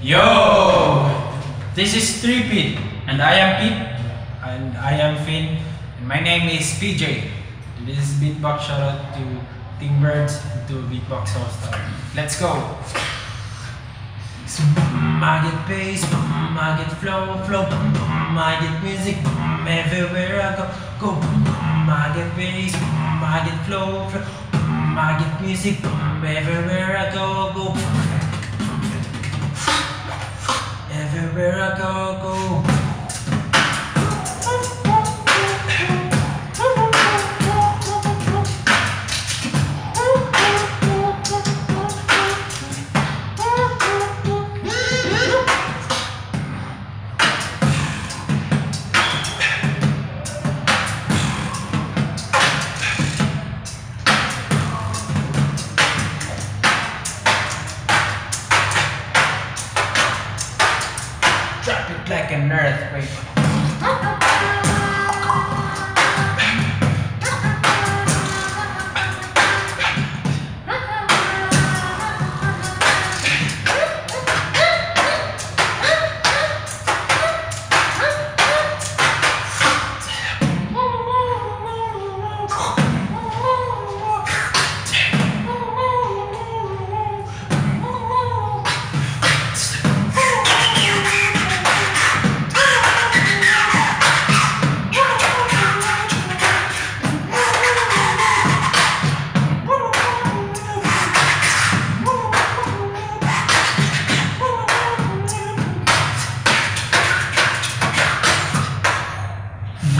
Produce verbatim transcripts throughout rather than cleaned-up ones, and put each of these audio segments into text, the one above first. Yo, this is three Pete, and I am Pete, and I am Finn, and my name is P J, and this is Beatbox. Shout out to Team Birds and to Beatbox Allstars. Let's go! So, boom, I get bass, boom, I get flow, flow, boom, boom, I get music, boom, everywhere I go, go, boom, boom, I get bass, boom, I get flow, flow, boom, I get music, boom, everywhere I go, go, boom. Everywhere I go, go. Drop it like an earthquake.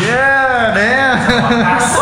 Yeah, man.